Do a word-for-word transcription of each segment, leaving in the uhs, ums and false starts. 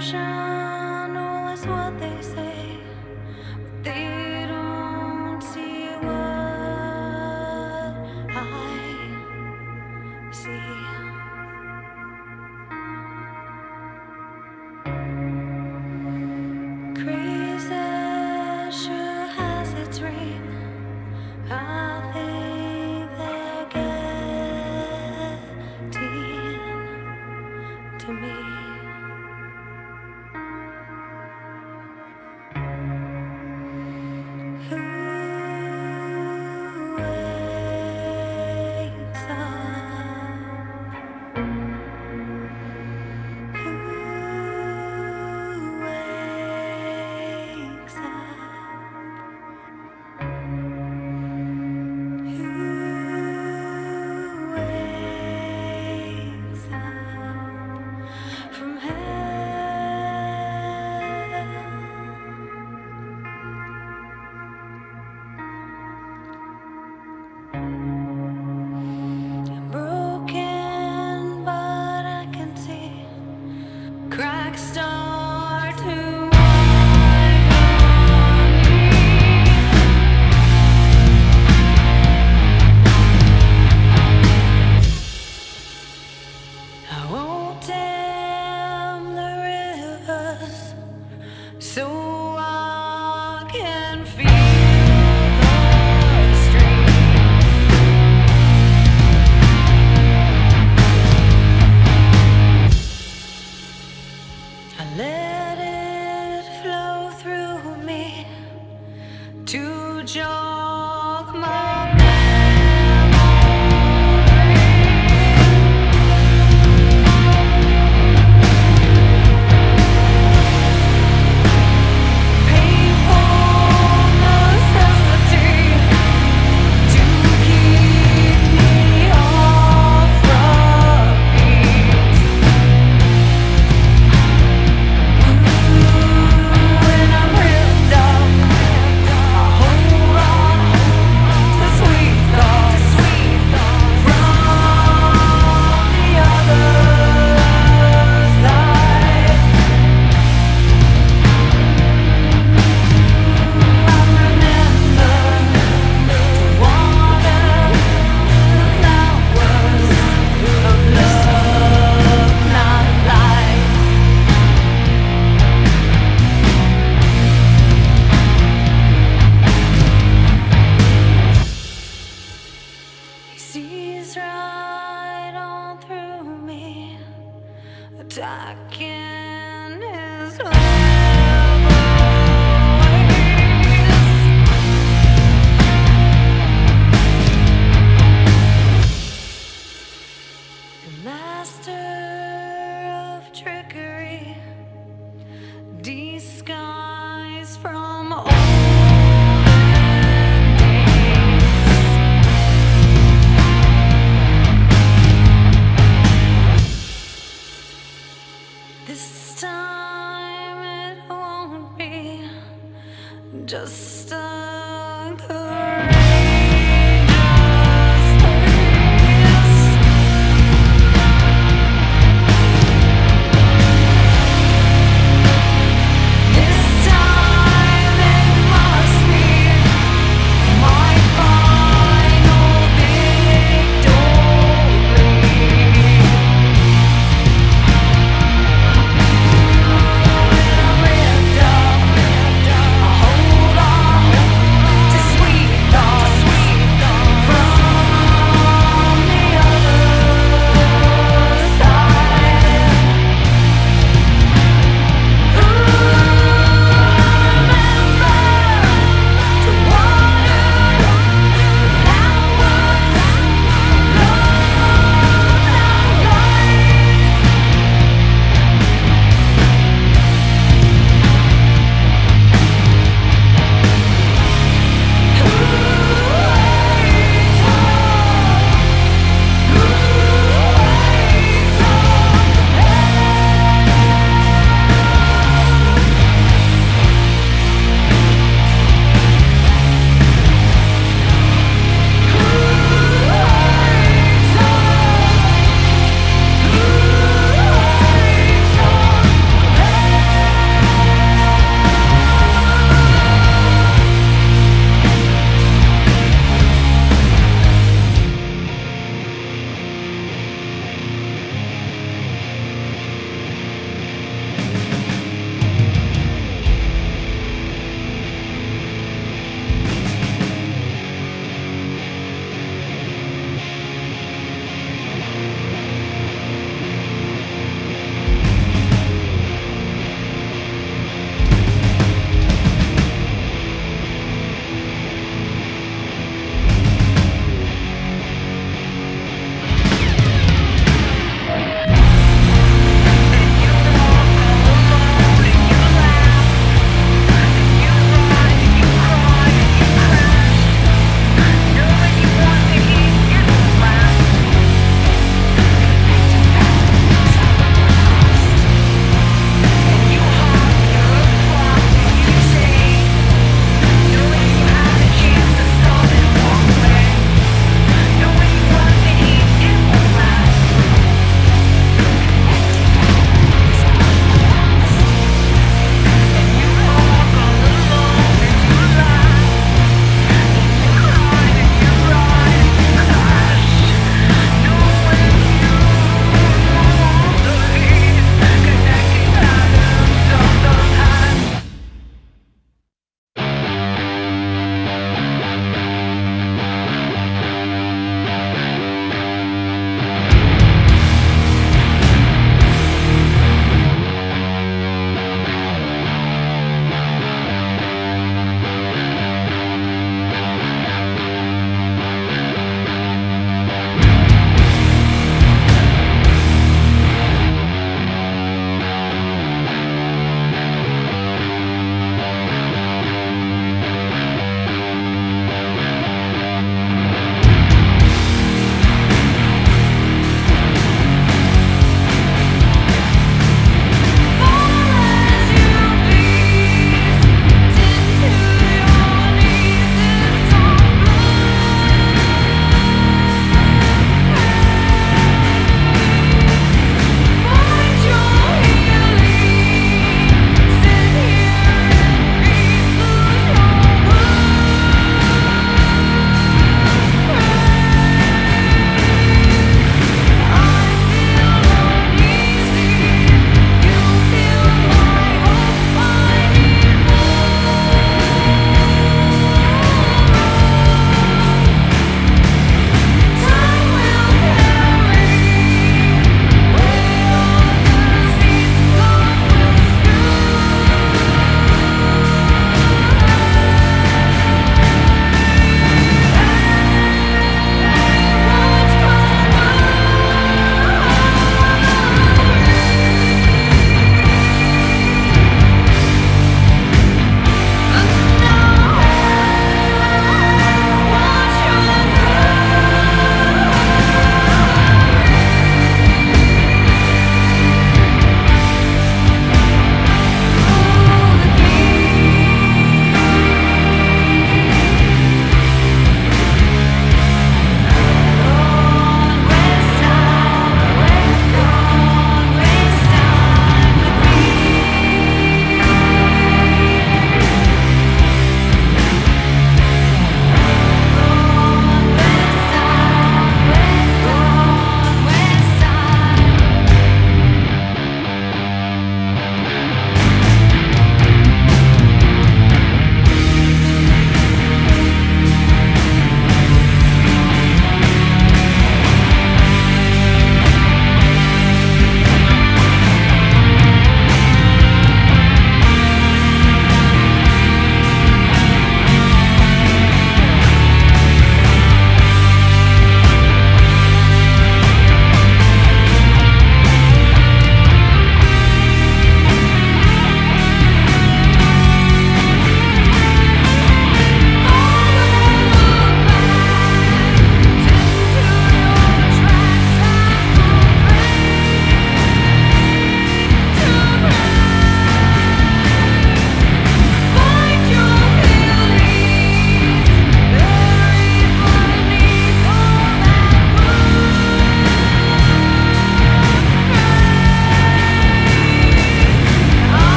version, all is what they say, but they don't see what I see. Crazy sure has its ring. I think they're getting to me. Let it flow through me to jog my memory. Painful necessity to keep me off the beat. Sees right on through me, attacking his life. This time it won't be just a courageous hold on.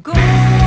Go.